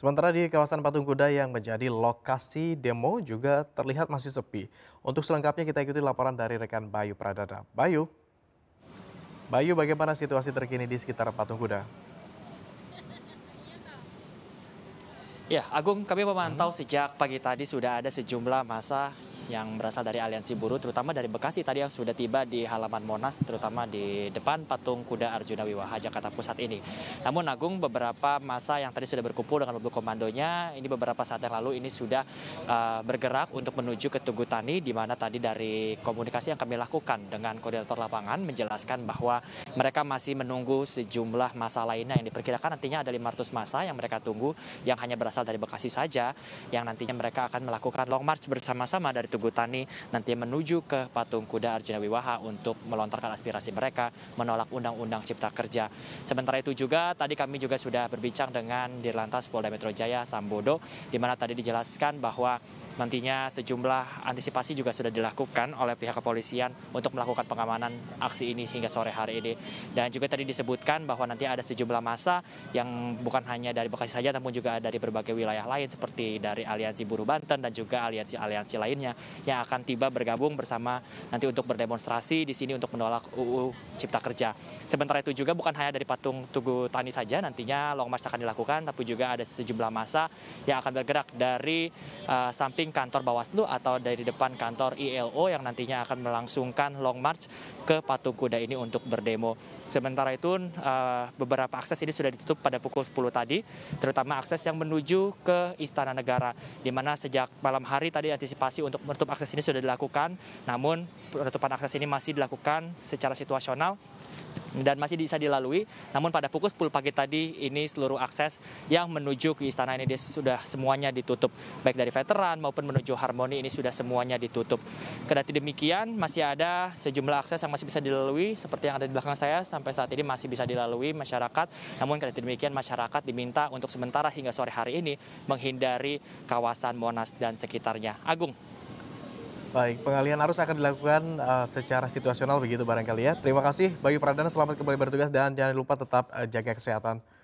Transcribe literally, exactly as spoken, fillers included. Sementara di kawasan Patung Kuda yang menjadi lokasi demo juga terlihat masih sepi. Untuk selengkapnya kita ikuti laporan dari rekan Bayu Pradana. Bayu, Bayu bagaimana situasi terkini di sekitar Patung Kuda? Ya, Agung, kami memantau sejak pagi tadi sudah ada sejumlah massa yang berasal dari aliansi buruh, terutama dari Bekasi tadi yang sudah tiba di halaman Monas, terutama di depan Patung Kuda Arjuna Wiwaha, Jakarta Pusat ini. Namun Agung, beberapa massa yang tadi sudah berkumpul dengan mobil komandonya, ini beberapa saat yang lalu ini sudah uh, bergerak untuk menuju ke Tugu Tani, di mana tadi dari komunikasi yang kami lakukan dengan koordinator lapangan menjelaskan bahwa mereka masih menunggu sejumlah massa lainnya yang diperkirakan nantinya ada lima ratus massa yang mereka tunggu, yang hanya berasal dari Bekasi saja, yang nantinya mereka akan melakukan long march bersama-sama dari Tugu Tani nanti menuju ke Patung Kuda Arjuna Wiwaha untuk melontarkan aspirasi mereka menolak Undang-Undang Cipta Kerja. Sementara itu juga tadi kami juga sudah berbincang dengan Dirlantas Polda Metro Jaya Sambodo, di mana tadi dijelaskan bahwa nantinya sejumlah antisipasi juga sudah dilakukan oleh pihak kepolisian untuk melakukan pengamanan aksi ini hingga sore hari ini. Dan juga tadi disebutkan bahwa nanti ada sejumlah massa yang bukan hanya dari Bekasi saja, namun juga dari berbagai wilayah lain seperti dari aliansi buruh Banten dan juga aliansi-aliansi lainnya yang akan tiba bergabung bersama nanti untuk berdemonstrasi di sini untuk menolak U U Cipta Kerja. Sementara itu juga bukan hanya dari Patung Tugu Tani saja nantinya long march akan dilakukan, tapi juga ada sejumlah massa yang akan bergerak dari uh, samping kantor Bawaslu atau dari depan kantor I L O yang nantinya akan melangsungkan long march ke Patung Kuda ini untuk berdemo. Sementara itu uh, beberapa akses ini sudah ditutup pada pukul sepuluh tadi, terutama akses yang menuju ke Istana Negara, di mana sejak malam hari tadi antisipasi untuk menutup akses ini sudah dilakukan, namun penutupan akses ini masih dilakukan secara situasional dan masih bisa dilalui. Namun pada pukul sepuluh pagi tadi ini seluruh akses yang menuju ke istana ini sudah semuanya ditutup, baik dari veteran maupun menuju harmoni ini sudah semuanya ditutup. Kendati demikian masih ada sejumlah akses yang masih bisa dilalui seperti yang ada di belakang saya sampai saat ini masih bisa dilalui masyarakat. Namun kendati demikian masyarakat diminta untuk sementara hingga sore hari ini menghindari kawasan Monas dan sekitarnya. Agung. Baik, pengalihan arus akan dilakukan uh, secara situasional begitu barangkali ya. Terima kasih Bayu Pradana, selamat kembali bertugas dan jangan lupa tetap uh, jaga kesehatan.